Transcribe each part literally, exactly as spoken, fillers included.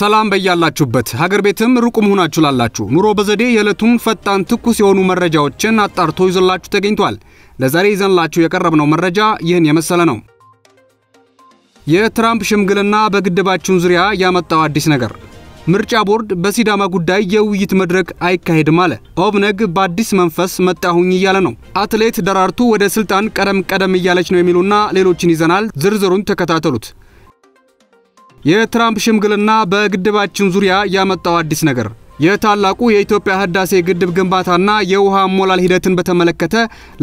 ሰላም በያላችሁበት ሀገር ቤትም ሩቁም ሆናችሁ ላላችሁ ኑሮ በዘዴ የለቱን ፈጣን ትኩስ የሆኑ መረጃዎችን አጣርቶ ይዘላችሁ ተገኝቷል። ለዛሬ ይዘንላችሁ የቀረብነው መረጃ ይህን የመሰለ ነው። የትራምፕ ሽምግልና በግድባችን ዙሪያ ያመጣው አዲስ ነገር። ምርጫ ቦርድ በሲዳማ ጉዳይ የውይይት መድረክ አይካሄድም አለ። ኦብነግ በአዲስ መንፈስ መጣሁኝ ይያለ ነው። አትሌት ደራርቱ ወደ ስልጣን ቀደም ቀደም ይያለች ነው የሚሉና ሌሎችን ይዘናል። ዝርዝሩን ተከታተሉት። የትራምፕ ሽምግልና በግድባችን ዙሪያ ያመጣው አዲስ ነገር። የታላቁ የኢትዮጵያ ህዳሴ ግድብ ግንባታና የውሃ ሞላል ሂደትን በተመለከተ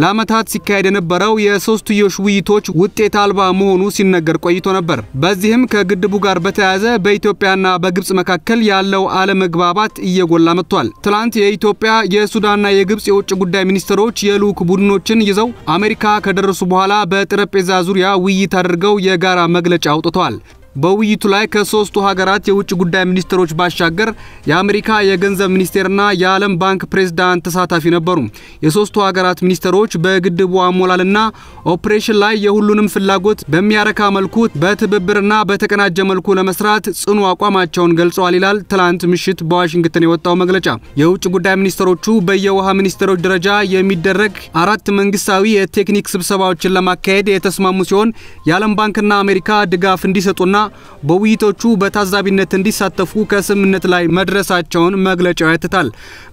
ለአመታት ሲካሄድ የነበረው የሶስትዮሽ ውይይቶች ውጤት አልባ መሆኑ ሲነገር ቆይቶ ነበር። በዚህም ከግድቡ ጋር በተያያዘ በኢትዮጵያና በግብጽ መካከል ያለው አለመግባባት እየጎላ መጥቷል። ትላንት የኢትዮጵያ የሱዳንና የግብጽ የውጭ ጉዳይ ሚኒስትሮች የልዑክ ቡድኖችን ይዘው አሜሪካ ከደረሱ በኋላ በጠረጴዛ ዙሪያ ውይይት አድርገው የጋራ መግለጫ አውጥተዋል። በውይይቱ ላይ ከሶስቱ ሀገራት የውጭ ጉዳይ ሚኒስትሮች ባሻገር የአሜሪካ የገንዘብ ሚኒስቴርና የዓለም ባንክ ፕሬዝዳንት ተሳታፊ ነበሩ። የሶስቱ ሀገራት ሚኒስትሮች በግድቡ አሞላልና ኦፕሬሽን ላይ የሁሉንም ፍላጎት በሚያረካ መልኩ በትብብርና በተቀናጀ መልኩ ለመስራት ጽኑ አቋማቸውን ገልጸዋል ይላል ትላንት ምሽት በዋሽንግተን የወጣው መግለጫ። የውጭ ጉዳይ ሚኒስትሮቹ በየውሃ ሚኒስትሮች ደረጃ የሚደረግ አራት መንግስታዊ የቴክኒክ ስብሰባዎችን ለማካሄድ የተስማሙ ሲሆን የዓለም ባንክና አሜሪካ ድጋፍ እንዲሰጡና በውይይቶቹ በታዛቢነት እንዲሳተፉ ከስምምነት ላይ መድረሳቸውን መግለጫው ያትታል።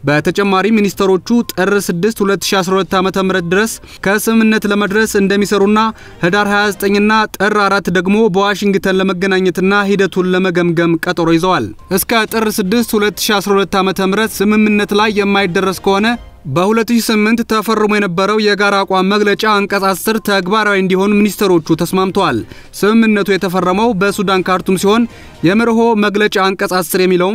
በተጨማሪ ሚኒስትሮቹ ጥር ስድስት ሁለት ሺህ አስራ ሁለት ዓ.ም ድረስ ከስምምነት ለመድረስ እንደሚሰሩና ህዳር ሃያ ዘጠኝ እና ጥር አራት ደግሞ በዋሽንግተን ለመገናኘትና ሂደቱን ለመገምገም ቀጠሮ ይዘዋል። እስከ ጥር ስድስት ሁለት ሺህ አስራ ሁለት ዓ.ም ስምምነት ላይ የማይደረስ ከሆነ በ2008 ተፈርሞ የነበረው የጋራ አቋም መግለጫ አንቀጽ አስር ተግባራዊ እንዲሆን ሚኒስትሮቹ ተስማምተዋል። ስምምነቱ የተፈረመው በሱዳን ካርቱም ሲሆን የመርሆ መግለጫ አንቀጽ አስር የሚለው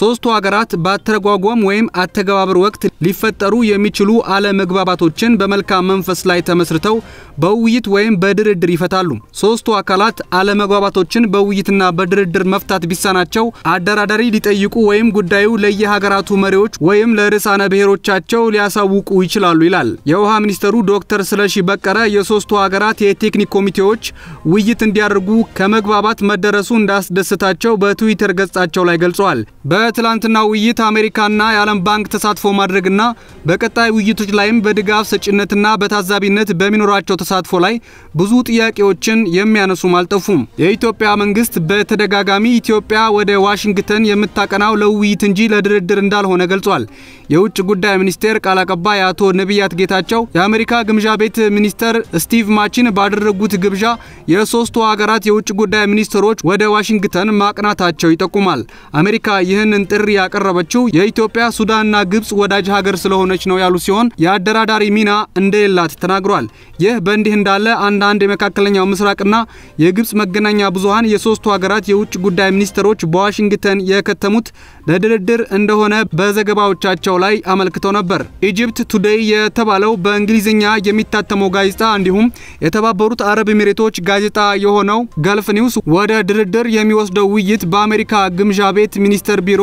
ሶስቱ ሀገራት ባተጓጓም ወይም አተገባበር ወቅት ሊፈጠሩ የሚችሉ አለመግባባቶችን በመልካም መንፈስ ላይ ተመስርተው በውይይት ወይም በድርድር ይፈታሉ። ሶስቱ አካላት አለመግባባቶችን በውይይትና በድርድር መፍታት ቢሳናቸው አደራዳሪ ሊጠይቁ ወይም ጉዳዩ ለየሀገራቱ መሪዎች ወይም ለርዕሳነ ብሔሮቻቸው ሊያሳውቁ ይችላሉ ይላል። የውሃ ሚኒስትሩ ዶክተር ስለሺ በቀረ የሶስቱ ሀገራት የቴክኒክ ኮሚቴዎች ውይይት እንዲያደርጉ ከመግባባት መደረሱ እንዳስደሰታቸው በትዊተር ገጻቸው ላይ ገልጸዋል። በትላንትና ውይይት አሜሪካና የዓለም ባንክ ተሳትፎ ማድረግና በቀጣይ ውይይቶች ላይም በድጋፍ ሰጪነትና በታዛቢነት በሚኖራቸው ተሳትፎ ላይ ብዙ ጥያቄዎችን የሚያነሱ አልጠፉም። የኢትዮጵያ መንግስት በተደጋጋሚ ኢትዮጵያ ወደ ዋሽንግተን የምታቀናው ለውይይት እንጂ ለድርድር እንዳልሆነ ገልጿል። የውጭ ጉዳይ ሚኒስቴር ቃል አቀባይ አቶ ነብያት ጌታቸው የአሜሪካ ግምጃ ቤት ሚኒስትር ስቲቭ ማችን ባደረጉት ግብዣ የሶስቱ ሀገራት የውጭ ጉዳይ ሚኒስትሮች ወደ ዋሽንግተን ማቅናታቸው ይጠቁማል። አሜሪካ ይህንን ጥሪ ያቀረበችው የኢትዮጵያ ሱዳንና ግብጽ ወዳጅ ሀገር ስለሆነች ነው ያሉ ሲሆን ያደራዳሪ ሚና እንደሌላት ተናግሯል። ይህ በእንዲህ እንዳለ አንዳንድ የመካከለኛው ምስራቅና የግብጽ መገናኛ ብዙሃን የሶስቱ ሀገራት የውጭ ጉዳይ ሚኒስትሮች በዋሽንግተን የከተሙት ለድርድር እንደሆነ በዘገባዎቻቸው ላይ አመልክተው ነበር። ኢጂፕት ቱዴይ የተባለው በእንግሊዝኛ የሚታተመው ጋዜጣ እንዲሁም የተባበሩት አረብ ኤሚሬቶች ጋዜጣ የሆነው ገልፍ ኒውስ ወደ ድርድር የሚወስደው ውይይት በአሜሪካ ግምጃ ቤት ሚኒስትር ቢሮ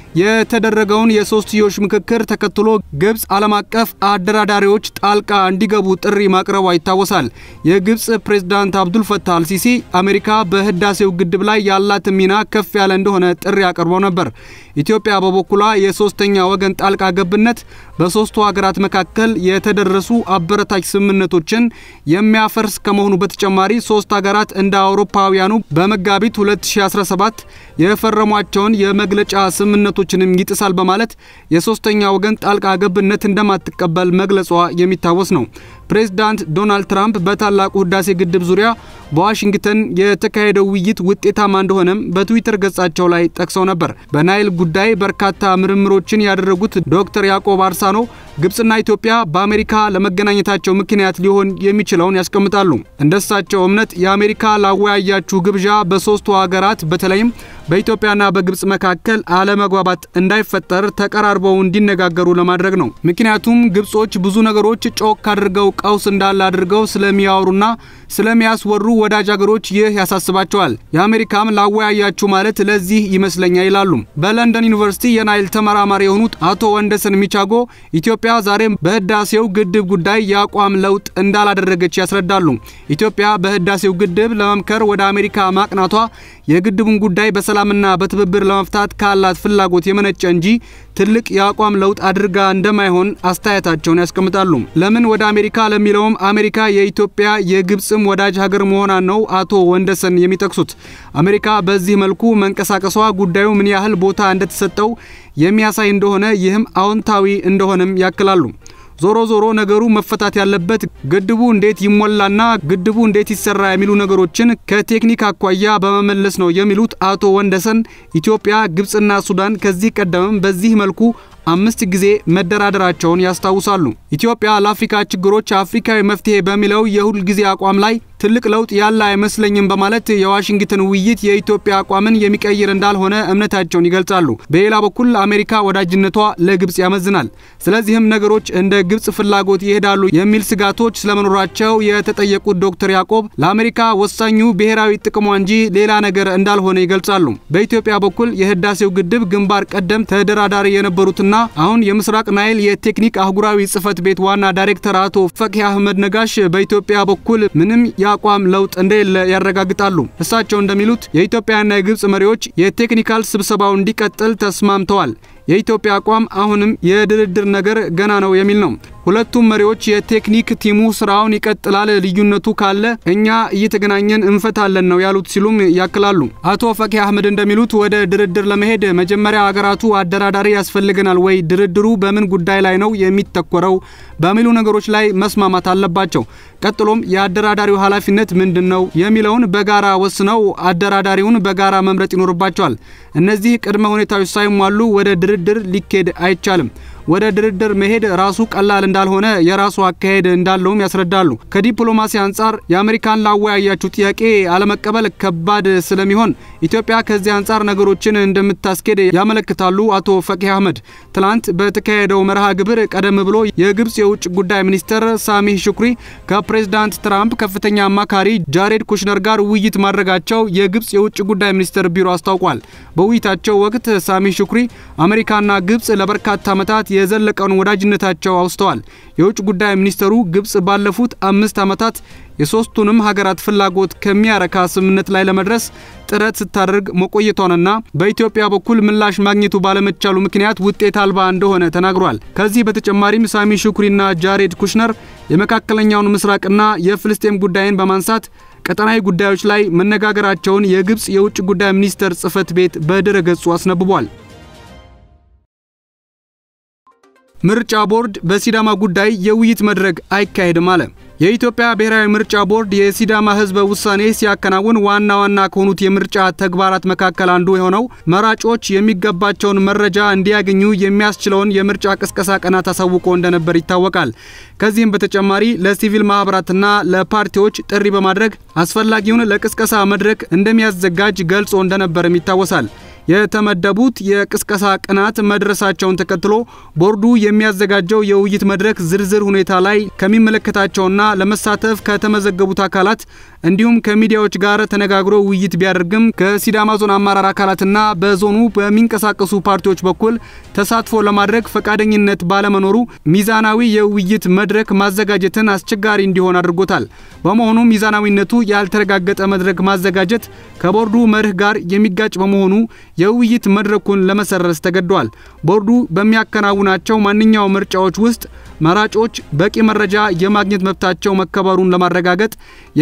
የተደረገውን የሶስትዮሽ ምክክር ተከትሎ ግብጽ ዓለም አቀፍ አደራዳሪዎች ጣልቃ እንዲገቡ ጥሪ ማቅረቧ ይታወሳል። የግብጽ ፕሬዝዳንት አብዱል ፈታህ አልሲሲ አሜሪካ በህዳሴው ግድብ ላይ ያላት ሚና ከፍ ያለ እንደሆነ ጥሪ አቅርበው ነበር። ኢትዮጵያ በበኩሏ የሶስተኛ ወገን ጣልቃ ገብነት በሶስቱ ሀገራት መካከል የተደረሱ አበረታች ስምምነቶችን የሚያፈርስ ከመሆኑ በተጨማሪ ሶስት ሀገራት እንደ አውሮፓውያኑ በመጋቢት ሁለት ሺህ አስራ ሰባት የፈረሟቸውን የመግለጫ ስምምነቶች ችንም ይጥሳል በማለት የሶስተኛ ወገን ጣልቃ ገብነት እንደማትቀበል መግለጿ የሚታወስ ነው። ፕሬዝዳንት ዶናልድ ትራምፕ በታላቁ ህዳሴ ግድብ ዙሪያ በዋሽንግተን የተካሄደው ውይይት ውጤታማ እንደሆነም በትዊተር ገጻቸው ላይ ጠቅሰው ነበር። በናይል ጉዳይ በርካታ ምርምሮችን ያደረጉት ዶክተር ያዕቆብ አርሳኖ ግብጽና ኢትዮጵያ በአሜሪካ ለመገናኘታቸው ምክንያት ሊሆን የሚችለውን ያስቀምጣሉ። እንደሳቸው እምነት የአሜሪካ ላወያያችሁ ግብዣ በሶስቱ ሀገራት በተለይም በኢትዮጵያና በግብጽ መካከል አለመግባባት እንዳይፈጠር ተቀራርበው እንዲነጋገሩ ለማድረግ ነው። ምክንያቱም ግብጾች ብዙ ነገሮች ጮክ አድርገው ቀውስ እንዳለ አድርገው ስለሚያወሩና ስለሚያስወሩ ወዳጅ አገሮች ይህ ያሳስባቸዋል የአሜሪካም ላወያያችሁ ማለት ለዚህ ይመስለኛል ይላሉ በለንደን ዩኒቨርሲቲ የናይል ተመራማሪ የሆኑት አቶ ወንደሰን ሚቻጎ ኢትዮጵያ ዛሬም በህዳሴው ግድብ ጉዳይ ያቋም ለውጥ እንዳላደረገች ያስረዳሉ ኢትዮጵያ በህዳሴው ግድብ ለመምከር ወደ አሜሪካ ማቅናቷ የግድቡን ጉዳይ በሰላምና በትብብር ለመፍታት ካላት ፍላጎት የመነጨ እንጂ ትልቅ ያቋም ለውጥ አድርጋ እንደማይሆን አስተያየታቸውን ያስቀምጣሉ ለምን ወደ አሜሪካ ለሚለውም አሜሪካ የኢትዮጵያ የግብጽም ወዳጅ ሀገር መሆኗ ነው አቶ ወንደሰን የሚጠቅሱት አሜሪካ በዚህ መልኩ መንቀሳቀሷ ጉዳዩ ምን ያህል ቦታ እንደተሰጠው የሚያሳይ እንደሆነ ይህም አዎንታዊ እንደሆነም ያክላሉ ዞሮ ዞሮ ነገሩ መፈታት ያለበት ግድቡ እንዴት ይሞላና ግድቡ እንዴት ይሰራ የሚሉ ነገሮችን ከቴክኒክ አቋያ በመመለስ ነው የሚሉት አቶ ወንደሰን ኢትዮጵያ ግብጽና ሱዳን ከዚህ ቀደም በዚህ መልኩ አምስት ጊዜ መደራደራቸውን ያስታውሳሉ ኢትዮጵያ ለአፍሪካ ችግሮች አፍሪካዊ መፍትሄ በሚለው የሁሉ ጊዜ አቋም ላይ ትልቅ ለውጥ ያለ አይመስለኝም በማለት የዋሽንግተን ውይይት የኢትዮጵያ አቋምን የሚቀይር እንዳልሆነ እምነታቸውን ይገልጻሉ በሌላ በኩል አሜሪካ ወዳጅነቷ ለግብጽ ያመዝናል ስለዚህም ነገሮች እንደ ግብጽ ፍላጎት ይሄዳሉ የሚል ስጋቶች ስለመኖራቸው የተጠየቁት ዶክተር ያዕቆብ ለአሜሪካ ወሳኙ ብሔራዊ ጥቅሟ እንጂ ሌላ ነገር እንዳልሆነ ይገልጻሉ በኢትዮጵያ በኩል የህዳሴው ግድብ ግንባር ቀደም ተደራዳሪ የነበሩት አሁን የምስራቅ ናይል የቴክኒክ አህጉራዊ ጽፈት ቤት ዋና ዳይሬክተር አቶ ፈቂ አህመድ ነጋሽ በኢትዮጵያ በኩል ምንም ያቋም ለውጥ እንደሌለ ያረጋግጣሉ እሳቸው እንደሚሉት የኢትዮጵያና የግብጽ መሪዎች የቴክኒካል ስብሰባው እንዲቀጥል ተስማምተዋል የኢትዮጵያ አቋም አሁንም የድርድር ነገር ገና ነው የሚል ነው ሁለቱም መሪዎች የቴክኒክ ቲሙ ስራውን ይቀጥላል ልዩነቱ ካለ እኛ እየተገናኘን እንፈታለን ነው ያሉት ሲሉም ያክላሉ አቶ ፈቂ አህመድ እንደሚሉት ወደ ድርድር ለመሄድ መጀመሪያ አገራቱ አደራዳሪ ያስፈልገናል ወይ ድርድሩ በምን ጉዳይ ላይ ነው የሚተኮረው በሚሉ ነገሮች ላይ መስማማት አለባቸው ቀጥሎም ያደራዳሪው ኃላፊነት ምንድነው የሚለውን በጋራ ወስነው አደራዳሪውን በጋራ መምረጥ ይኖርባቸዋል እነዚህ ቅድመ ሁኔታዎች ሳይሟሉ ወደ ድርድር ሊኬድ አይቻልም ወደ ድርድር መሄድ ራሱ ቀላል እንዳልሆነ የራሱ አካሄድ እንዳለውም ያስረዳሉ ከዲፕሎማሲ አንፃር የአሜሪካን ላወያያችሁ ጥያቄ አለመቀበል ከባድ ስለሚሆን ኢትዮጵያ ከዚህ አንፃር ነገሮችን እንደምታስቀድ ያመለክታሉ አቶ ፈቂ አህመድ ትላንት በተካሄደው መርሃ ግብር ቀደም ብሎ የግብጽ የውጭ ጉዳይ ሚኒስትር ሳሚህ ሹክሪ ከፕሬዝዳንት ትራምፕ ከፍተኛ አማካሪ ጃሬድ ኩሽነር ጋር ውይይት ማድረጋቸው የግብጽ የውጭ ጉዳይ ሚኒስትር ቢሮ አስታውቋል በውይይታቸው ወቅት ሳሚህ ሹክሪ አሜሪካና ግብጽ ለበርካታ ዓመታት የዘለቀውን ወዳጅነታቸው አውስተዋል የውጭ ጉዳይ ሚኒስትሩ ግብጽ ባለፉት አምስት ዓመታት የሶስቱንም ሀገራት ፍላጎት ከሚያረካ ስምምነት ላይ ለመድረስ ጥረት ስታደርግ መቆየቷንና በኢትዮጵያ በኩል ምላሽ ማግኘቱ ባለመቻሉ ምክንያት ውጤት አልባ እንደሆነ ተናግሯል ከዚህ በተጨማሪም ሳሚ ሹክሪና ጃሬድ ኩሽነር የመካከለኛውን ምስራቅና የፍልስጤም ጉዳይን በማንሳት ቀጠናዊ ጉዳዮች ላይ መነጋገራቸውን የግብጽ የውጭ ጉዳይ ሚኒስትር ጽፈት ቤት በድረገጹ አስነብቧል ምርጫ ቦርድ በሲዳማ ጉዳይ የውይይት መድረክ አይካሄድም አለ የኢትዮጵያ ብሔራዊ ምርጫ ቦርድ የሲዳማ ህዝብ ውሳኔ ሲያከናውን ዋና ዋና ከሆኑት የምርጫ ተግባራት መካከል አንዱ የሆነው መራጮች የሚገባቸውን መረጃ እንዲያገኙ የሚያስችለውን የምርጫ ቅስቀሳ ቀናት አሳውቆ እንደነበር ይታወቃል ከዚህም በተጨማሪ ለሲቪል ማህበራትና ለፓርቲዎች ጥሪ በማድረግ አስፈላጊውን ለቅስቀሳ መድረክ እንደሚያዘጋጅ ገልጾ እንደነበር ይታወሳል የተመደቡት የቅስቀሳ ቀናት መድረሳቸውን ተከትሎ ቦርዱ የሚያዘጋጀው የውይይት መድረክ ዝርዝር ሁኔታ ላይ ከሚመለከታቸውና ለመሳተፍ ከተመዘገቡት አካላት እንዲሁም ከሚዲያዎች ጋር ተነጋግሮ ውይይት ቢያደርግም ከሲዳማ ዞን አማራር አካላትና በዞኑ በሚንቀሳቀሱ ፓርቲዎች በኩል ተሳትፎ ለማድረግ ፈቃደኝነት ባለመኖሩ ሚዛናዊ የውይይት መድረክ ማዘጋጀትን አስቸጋሪ እንዲሆን አድርጎታል በመሆኑ ሚዛናዊነቱ ያልተረጋገጠ መድረክ ማዘጋጀት ከቦርዱ መርህ ጋር የሚጋጭ በመሆኑ የውይይት መድረኩን ለመሰረዝ ተገደዋል ቦርዱ በሚያከናውናቸው ማንኛውም ምርጫዎች ውስጥ መራጮች በቂ መረጃ የማግኘት መብታቸው መከበሩን ለማረጋገጥ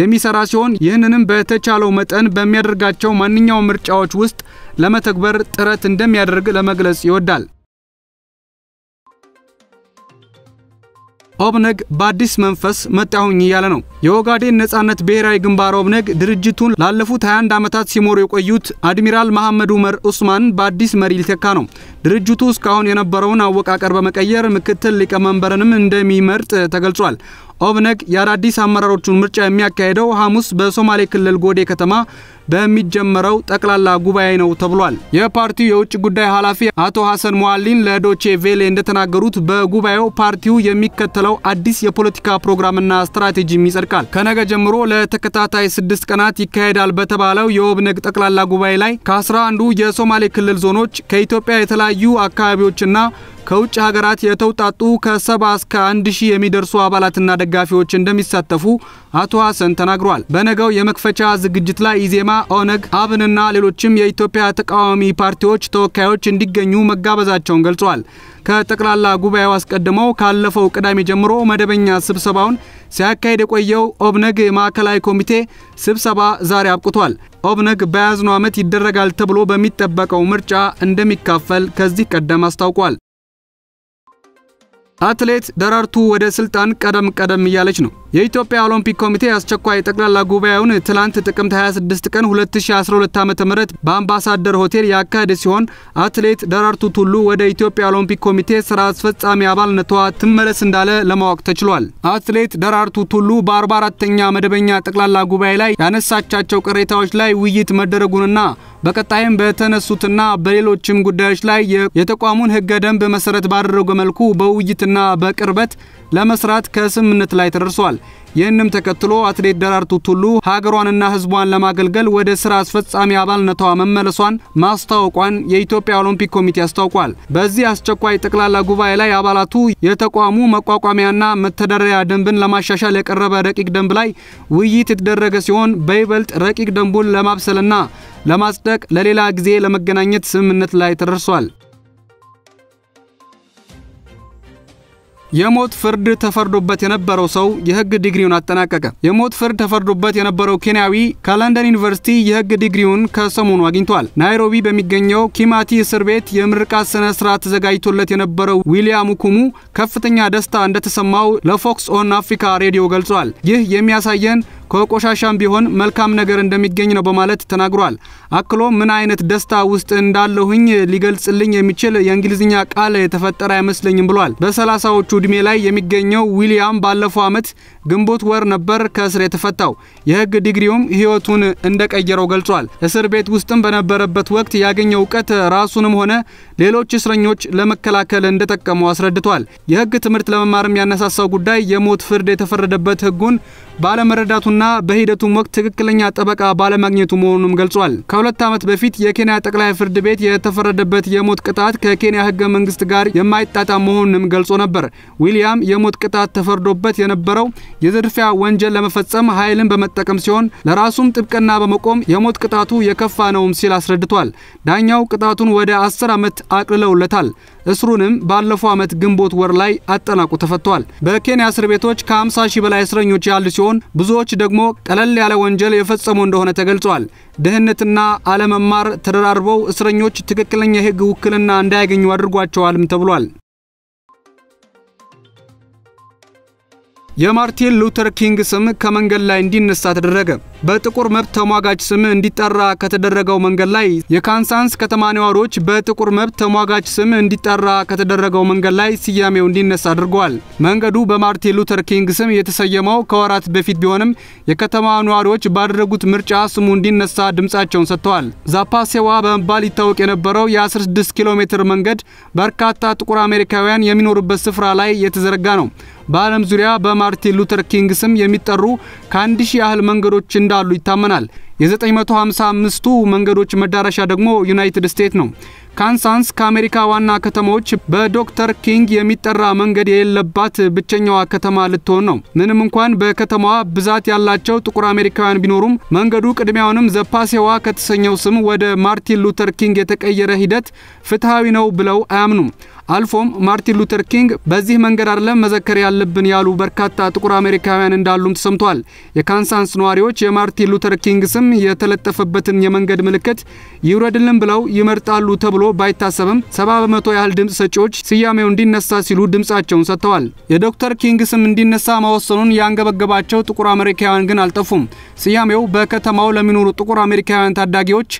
የሚሰራ ሲሆን ይህንንም በተቻለው መጠን በሚያደርጋቸው ማንኛውም ምርጫዎች ውስጥ ለመተግበር ጥረት እንደሚያደርግ ለመግለጽ ይወዳል ኦብነግ በአዲስ መንፈስ መጣሁኝ ያለ ነው የኦጋዴን ነጻነት ብሔራዊ ግንባር ኦብነግ ድርጅቱን ላለፉት ሃያ አንድ ዓመታት ሲመሩ የቆዩት አድሚራል መሐመድ ዑመር ኡስማን በአዲስ መሪ ሊተካ ነው ድርጅቱ እስካሁን የነበረውን አወቃቀር በመቀየር ምክትል ሊቀመንበርንም እንደሚመርጥ ተገልጿል ኦብነግ ያራዲስ አመራሮቹን ምርጫ የሚያካሄደው ሐሙስ በሶማሌ ክልል ጎዴ ከተማ በሚጀመረው ጠቅላላ ጉባኤ ነው ተብሏል። የፓርቲው የውጭ ጉዳይ ኃላፊ አቶ ሐሰን ሙአሊን ለዶቼ ቬሌ እንደተናገሩት በጉባኤው ፓርቲው የሚከተለው አዲስ የፖለቲካ ፕሮግራምና ስትራቴጂም ይጸድቃል። ከነገ ጀምሮ ለተከታታይ ስድስት ቀናት ይካሄዳል በተባለው የኦብነግ ጠቅላላ ጉባኤ ላይ ከአስራ አንዱ የሶማሌ ክልል ዞኖች ከኢትዮጵያ የተለያዩ አካባቢዎችና ከውጭ ሀገራት የተውጣጡ ከሰባ እስከ አንድ ሺህ የሚደርሱ አባላትና ደጋፊዎች እንደሚሳተፉ አቶ ሐሰን ተናግሯል። በነገው የመክፈቻ ዝግጅት ላይ ኢዜማ፣ ኦነግ፣ አብንና ሌሎችም የኢትዮጵያ ተቃዋሚ ፓርቲዎች ተወካዮች እንዲገኙ መጋበዛቸውን ገልጿል። ከጠቅላላ ጉባኤው አስቀድሞ ካለፈው ቅዳሜ ጀምሮ መደበኛ ስብሰባውን ሲያካሂድ የቆየው ኦብነግ ማዕከላዊ ኮሚቴ ስብሰባ ዛሬ አብቅቷል። ኦብነግ በያዝነው ዓመት ይደረጋል ተብሎ በሚጠበቀው ምርጫ እንደሚካፈል ከዚህ ቀደም አስታውቋል። አትሌት ደራርቱ ወደ ስልጣን ቀደም ቀደም ያለች ነው። የኢትዮጵያ ኦሎምፒክ ኮሚቴ አስቸኳይ ጠቅላላ ጉባኤውን ትላንት ጥቅምት ሃያ ስድስት ቀን ሁለት ሺህ አስራ ሁለት ዓ.ም በአምባሳደር ሆቴል ያካሄደ ሲሆን አትሌት ደራርቱ ቱሉ ወደ ኢትዮጵያ ኦሎምፒክ ኮሚቴ ስራ አስፈጻሚ አባልነቷ ትመለስ እንዳለ ለማወቅ ተችሏል። አትሌት ደራርቱ ቱሉ በአርባ አራተኛ መደበኛ ጠቅላላ ጉባኤ ላይ ያነሳቻቸው ቅሬታዎች ላይ ውይይት መደረጉንና በቀጣይም በተነሱትና በሌሎችም ጉዳዮች ላይ የተቋሙን ህገ ደንብ በመሰረት ባደረገ መልኩ በውይይትና በቅርበት ለመስራት ከስምምነት ላይ ተደርሷል። ይህንም ተከትሎ አትሌት ደራርቱ ቱሉ ሀገሯንና ህዝቧን ለማገልገል ወደ ስራ አስፈጻሚ አባልነቷ መመለሷን ማስታወቋን የኢትዮጵያ ኦሎምፒክ ኮሚቴ አስታውቋል። በዚህ አስቸኳይ ጠቅላላ ጉባኤ ላይ አባላቱ የተቋሙ መቋቋሚያና መተዳደሪያ ደንብን ለማሻሻል የቀረበ ረቂቅ ደንብ ላይ ውይይት የተደረገ ሲሆን በይበልጥ ረቂቅ ደንቡን ለማብሰልና ለማጽደቅ ለሌላ ጊዜ ለመገናኘት ስምምነት ላይ ተደርሷል። የሞት ፍርድ ተፈርዶበት የነበረው ሰው የህግ ዲግሪውን አጠናቀቀ። የሞት ፍርድ ተፈርዶበት የነበረው ኬንያዊ ከለንደን ዩኒቨርሲቲ የህግ ዲግሪውን ከሰሞኑ አግኝቷል። ናይሮቢ በሚገኘው ኪማቲ እስር ቤት የምርቃት ስነ ስርዓት ተዘጋጅቶለት የነበረው ዊሊያም ኩሙ ከፍተኛ ደስታ እንደተሰማው ለፎክስ ኦን አፍሪካ ሬዲዮ ገልጿል። ይህ የሚያሳየን ከቆሻሻም ቢሆን መልካም ነገር እንደሚገኝ ነው በማለት ተናግሯል። አክሎ ምን አይነት ደስታ ውስጥ እንዳለሁኝ ሊገልጽልኝ የሚችል የእንግሊዝኛ ቃል የተፈጠረ አይመስልኝም ብሏል። በሰላሳዎቹ እድሜ ላይ የሚገኘው ዊሊያም ባለፈው አመት ግንቦት ወር ነበር ከእስር የተፈታው። የህግ ዲግሪውም ህይወቱን እንደቀየረው ገልጿል። እስር ቤት ውስጥም በነበረበት ወቅት ያገኘው ዕውቀት ራሱንም ሆነ ሌሎች እስረኞች ለመከላከል እንደተጠቀመው አስረድቷል። የህግ ትምህርት ለመማርም ያነሳሳው ጉዳይ የሞት ፍርድ የተፈረደበት ህጉን ባለመረዳቱና በሂደቱም ወቅት ትክክለኛ ጠበቃ ባለማግኘቱ መሆኑንም ገልጿል። ከሁለት ዓመት በፊት የኬንያ ጠቅላይ ፍርድ ቤት የተፈረደበት የሞት ቅጣት ከኬንያ ህገ መንግስት ጋር የማይጣጣም መሆኑንም ገልጾ ነበር። ዊሊያም የሞት ቅጣት ተፈርዶበት የነበረው የዝርፊያ ወንጀል ለመፈጸም ኃይልን በመጠቀም ሲሆን ለራሱም ጥብቅና በመቆም የሞት ቅጣቱ የከፋ ነውም ሲል አስረድቷል። ዳኛው ቅጣቱን ወደ አስር ዓመት አቅልለውለታል። እስሩንም ባለፈው ዓመት ግንቦት ወር ላይ አጠናቆ ተፈቷል። በኬንያ እስር ቤቶች ከ ሃምሳ ሺህ በላይ እስረኞች ያሉ ሲሆን ብዙዎች ደግሞ ቀለል ያለ ወንጀል የፈጸሙ እንደሆነ ተገልጿል። ደህነትና አለመማር ተደራርበው እስረኞች ትክክለኛ የህግ ውክልና እንዳያገኙ አድርጓቸዋልም ተብሏል። የማርቲን ሉተር ኪንግ ስም ከመንገድ ላይ እንዲነሳ ተደረገ። በጥቁር መብት ተሟጋች ስም እንዲጠራ ከተደረገው መንገድ ላይ የካንሳንስ ከተማ ነዋሪዎች በጥቁር መብት ተሟጋች ስም እንዲጠራ ከተደረገው መንገድ ላይ ስያሜው እንዲነሳ አድርጓል። መንገዱ በማርቲን ሉተር ኪንግ ስም የተሰየመው ከወራት በፊት ቢሆንም የከተማ ነዋሪዎች ባደረጉት ምርጫ ስሙ እንዲነሳ ድምጻቸውን ሰጥተዋል። ዛፓሴዋ በመባል ይታወቅ የነበረው የ16 ኪሎ ሜትር መንገድ በርካታ ጥቁር አሜሪካውያን የሚኖሩበት ስፍራ ላይ የተዘረጋ ነው። በዓለም ዙሪያ በማርቲን ሉተር ኪንግ ስም የሚጠሩ ከአንድ ሺህ ያህል መንገዶች እንዳሉ ይታመናል። የዘጠኝ መቶ ሃምሳ አምስቱ መንገዶች መዳረሻ ደግሞ ዩናይትድ ስቴትስ ነው። ካንሳንስ ከአሜሪካ ዋና ከተሞች በዶክተር ኪንግ የሚጠራ መንገድ የሌለባት ብቸኛዋ ከተማ ልትሆን ነው። ምንም እንኳን በከተማዋ ብዛት ያላቸው ጥቁር አሜሪካውያን ቢኖሩም መንገዱ ቅድሚያውንም ዘፓሴዋ ከተሰኘው ስም ወደ ማርቲን ሉተር ኪንግ የተቀየረ ሂደት ፍትሃዊ ነው ብለው አያምኑም። አልፎም ማርቲን ሉተር ኪንግ በዚህ መንገድ አይደለም መዘከር ያለብን ያሉ በርካታ ጥቁር አሜሪካውያን እንዳሉም ተሰምቷል። የካንሳንስ ነዋሪዎች የማርቲን ሉተር ኪንግ ስም የተለጠፈበትን የመንገድ ምልክት ይውረድልን ብለው ይመርጣሉ ተብሎ ባይታሰብም ሰባ በመቶ ያህል ድምጽ ሰጪዎች ሲያሜው እንዲነሳ ሲሉ ድምጻቸውን ሰጥተዋል። የዶክተር ኪንግስም እንዲነሳ ማወሰኑን ያንገበገባቸው ጥቁር አሜሪካውያን ግን አልጠፉም። ሲያሜው በከተማው ለሚኖሩ ጥቁር አሜሪካውያን ታዳጊዎች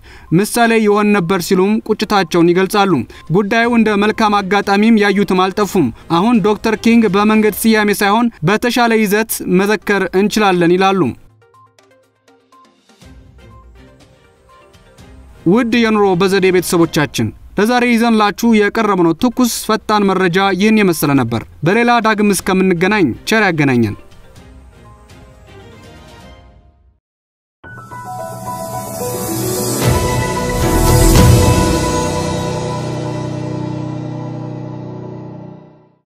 ምሳሌ ይሆን ነበር ሲሉም ቁጭታቸውን ይገልጻሉ። ጉዳዩ እንደ መልካም አጋጣሚም ያዩትም አልጠፉም። አሁን ዶክተር ኪንግ በመንገድ ሲያሜ ሳይሆን በተሻለ ይዘት መዘከር እንችላለን ይላሉ። ውድ የኑሮ በዘዴ ቤተሰቦቻችን ለዛሬ ይዘንላችሁ የቀረበነው ትኩስ ፈጣን መረጃ ይህን የመሰለ ነበር። በሌላ ዳግም እስከምንገናኝ ቸር ያገናኘን።